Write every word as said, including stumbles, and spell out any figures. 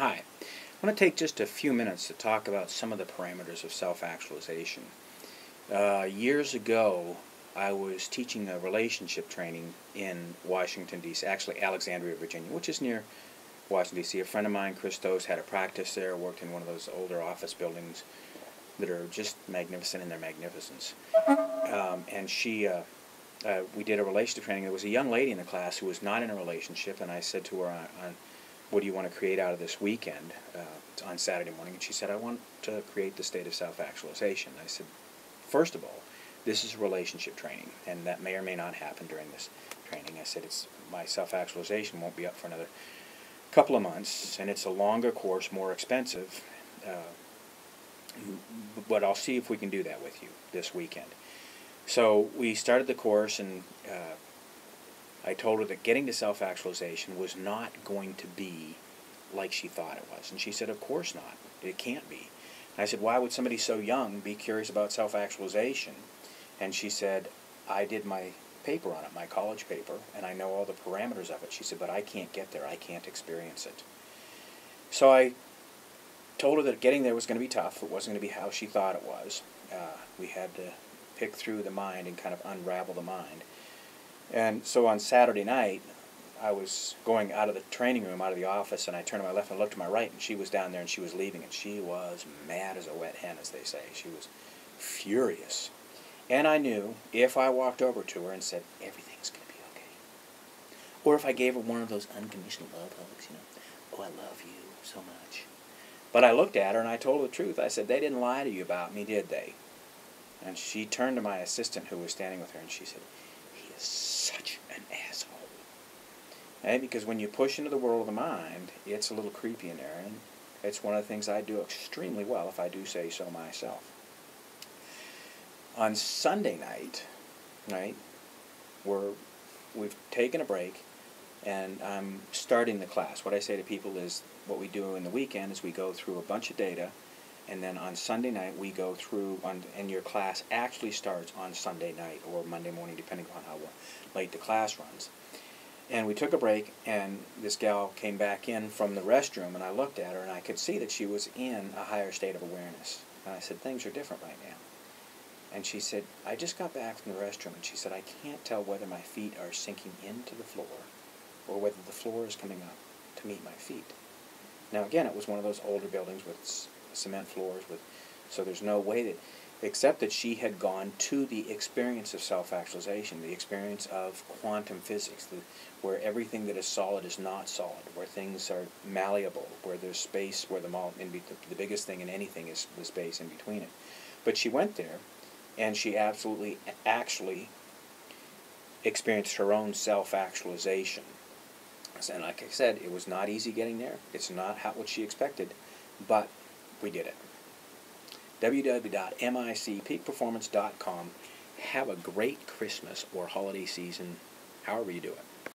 Hi, I want to take just a few minutes to talk about some of the parameters of self-actualization. Uh, years ago, I was teaching a relationship training in Washington, D C, actually Alexandria, Virginia, which is near Washington, D C A friend of mine, Christos, had a practice there, worked in one of those older office buildings that are just magnificent in their magnificence. Um, and she, uh, uh, we did a relationship training. There was a young lady in the class who was not in a relationship, and I said to her on, on what do you want to create out of this weekend uh, on Saturday morning? And she said, I want to create the state of self-actualization. I said, first of all, this is relationship training, and that may or may not happen during this training. I said, it's my self-actualization won't be up for another couple of months, and it's a longer course, more expensive, uh, but I'll see if we can do that with you this weekend. So we started the course, and uh, I told her that getting to self-actualization was not going to be like she thought it was. And she said, of course not. It can't be. And I said, why would somebody so young be curious about self-actualization? And she said, I did my paper on it, my college paper, and I know all the parameters of it. She said, but I can't get there. I can't experience it. So I told her that getting there was going to be tough. It wasn't going to be how she thought it was. Uh, we had to pick through the mind and kind of unravel the mind. And so on Saturday night, I was going out of the training room, out of the office, and I turned to my left and looked to my right, and she was down there, and she was leaving, and she was mad as a wet hen, as they say. She was furious. And I knew if I walked over to her and said, everything's going to be okay, or if I gave her one of those unconditional love hugs, you know, oh, I love you so much. But I looked at her, and I told her the truth. I said, they didn't lie to you about me, did they? And she turned to my assistant who was standing with her, and she said, he is such an asshole. Okay? Because when you push into the world of the mind, it's a little creepy in there, and it's one of the things I do extremely well, if I do say so myself. On Sunday night, right, we're, we've taken a break, and I'm starting the class. What I say to people is what we do in the weekend is we go through a bunch of data, and then on Sunday night we go through, on, and your class actually starts on Sunday night or Monday morning, depending on how late the class runs. And we took a break, and this gal came back in from the restroom, and I looked at her, and I could see that she was in a higher state of awareness. And I said, things are different right now. And she said, I just got back from the restroom, and she said, I can't tell whether my feet are sinking into the floor or whether the floor is coming up to meet my feet. Now, again, it was one of those older buildings with cement floors, with, so there's no way that, except that she had gone to the experience of self-actualization, the experience of quantum physics, the, where everything that is solid is not solid, where things are malleable, where there's space, where the, the, the biggest thing in anything is the space in between it. But she went there, and she absolutely, actually experienced her own self-actualization. And like I said, it was not easy getting there. It's not how, what she expected, but we did it. w w w dot micpeak performance dot com. Have a great Christmas or holiday season, however you do it.